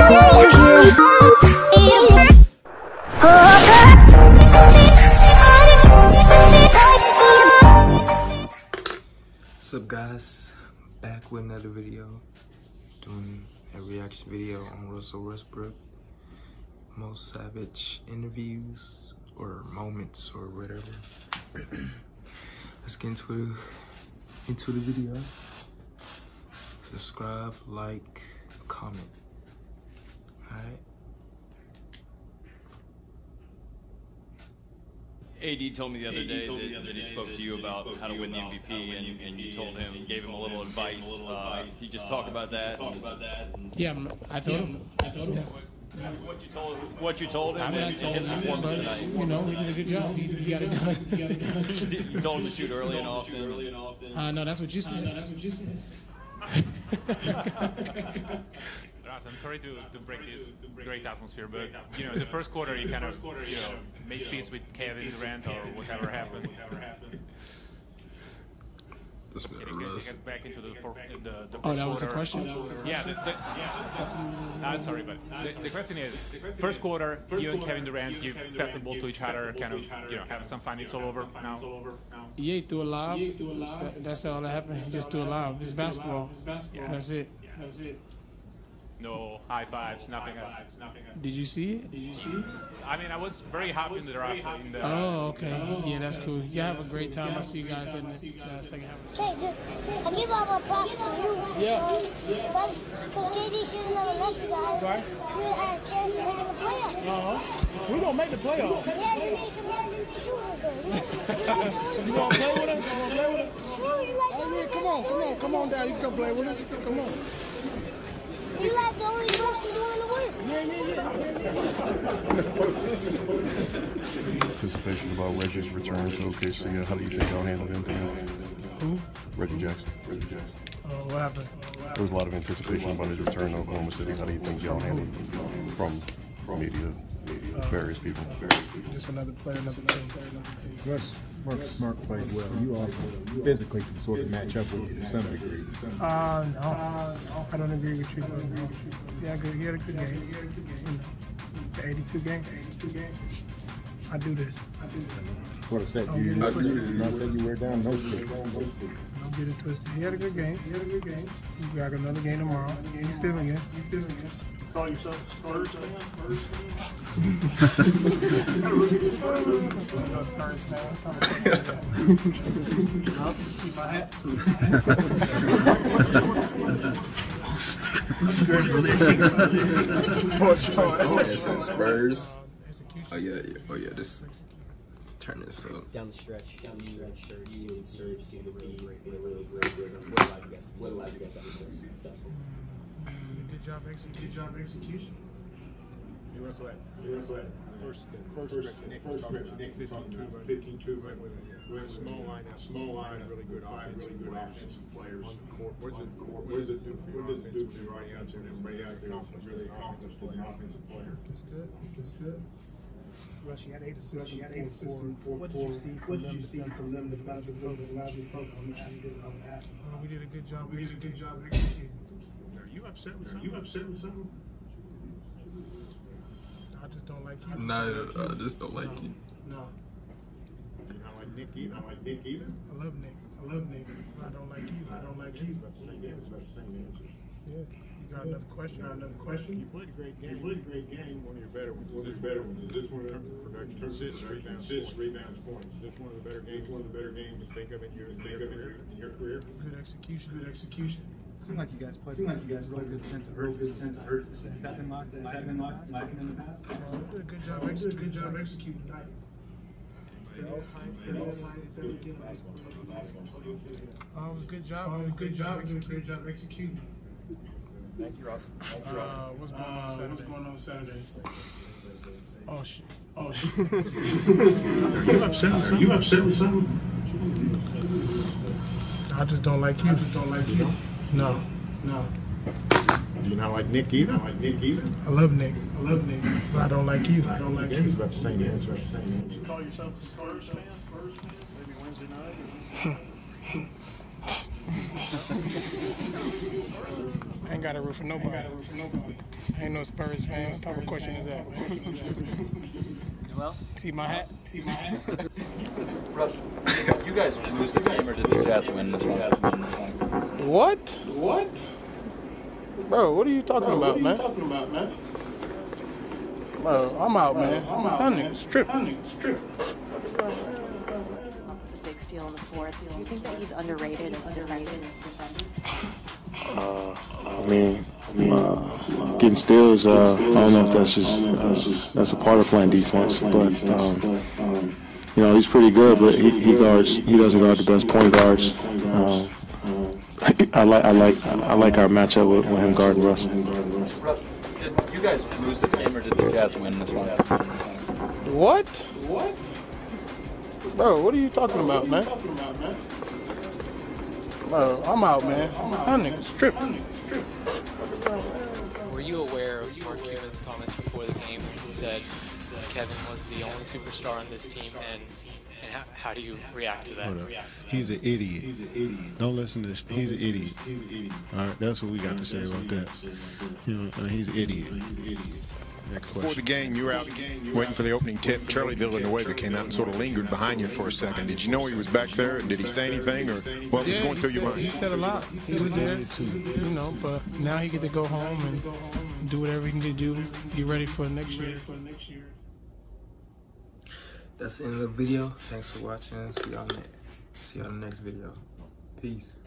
What's up, guys? Back with another video. Doing a reaction video on Russell Westbrook. Most savage interviews or moments or whatever. Let's get into the video. Subscribe, like, comment. Alright. AD told me the other day that he spoke to you about how to win the MVP, and you told him, gave him a little advice. You just talk about that. Yeah, I told him. What you told him. I mean, I told him, you know, he did a good job. He got it done. You told him to shoot early and often. No, that's what you said. I'm sorry to break this great atmosphere, but you know, the first quarter you kind of made peace with Kevin Durant or whatever happened. Get back into the first that was the question. Yeah. Sorry, but the question is, first quarter, you and Kevin Durant, you pass the ball to each other, kind of, you know, have some fun. It's all over now. Yeah, he threw a lob. That's all that happened. He just threw a lob. It's basketball. That's it. No high fives, nothing. Did you see it? I mean, I was very happy in the draft. Oh, okay. Yeah, that's cool. You have a great time. I see you guys in the second half. I give all my props to you. Yeah. Because KD should have never met you guys. Right. You would have had a chance of making the playoffs. We're going to make the playoffs. Yeah, you need some shooters, though. You want to play with him? Sure, you like that. Yeah, come on down. You can play with him. Come on. You like the only person doing the work. Yeah. Anticipation about Reggie's return to OKC. How do you think y'all handled him? Who? Reggie Jackson. What happened? There was a lot of anticipation about his return to Oklahoma City. How do you think y'all handled him from media, various people? Just another player, another team. Marcus Smart played well. You all physically can sort of match up with him to some degree. No, I don't agree with you. Yeah, he had a good game. The 82 game. I do this. What is that? You not that you wear down no shit. Don't get it twisted. He had a good game. You got another game tomorrow. He's still again. Call yourself Spurs? Oh yeah, just turn this up. Down the stretch, Spurs seem to be really what allowed you guys to be successful. Good job execution. You were sweat. First Nick 15-2 right with a small line, really good offensive players. What does it do for everybody out there? Everybody out there is really accomplished as an offensive player. That's good. Rush, you had 8 assists in 4. What did you see from them that allowed you to focus on asking? We did a good job. Executing. Are you upset with something? I just don't like you. No, I just don't like you. No. You don't like Nick either? I love Nick. I don't like you. It's about the same answer. Yeah. You got another question? You played a great game. One of your better ones. Is this one of the production? Assists, rebounds, points. Is this one of the better games? To think of in your career? Good execution. It seemed like you guys played really good sense of urgency. Has that been lacking in the past? Good job executing. Good job executing. Thank you, Russ. What's going on Saturday? Oh shit. Are you upset with something? I just don't like you. No. Do you not like Nick either? I love Nick, but I don't like you. I don't like you. It's about the same answer. You call yourself a Spurs fan? Maybe Wednesday night? I ain't got a root for nobody. I ain't no Spurs fan. What type of question is that? Who else? See my hat? Russell, you guys lose this game or did the Jazz win this one? What? Bro, what are you talking about, man? Bro, I'm out, man. That nigga's tripping. Big steal in the fourth. Do you think that he's underrated as a defender? I mean, getting steals, I don't know if that's just, that's a part of playing defense, but you know, he's pretty good, but he doesn't guard the best point guards. I like our matchup with him guarding Russell. Did you guys lose this game or did the Jazz win this one? What? Bro, what are you talking about, man? Bro, I'm out, man. That nigga's tripping. Were you aware of Mark Cuban's comments before the game when he said Kevin was the only superstar on this team, and how do you react to that? He's an idiot. Don't listen to this. He's an idiot. All right, that's what we got to say about that. You know, he's an idiot. Before the game, you were out waiting for the opening tip. Charlie Villanueva came out and sort of lingered behind you for a second. Did you know he was back there? And did he say anything, or what was going through your mind? He said a lot. He was there, you know, but now he gets to go home and do whatever he can do, be ready for next year. That's the end of the video. Thanks for watching. See y'all next video. Peace.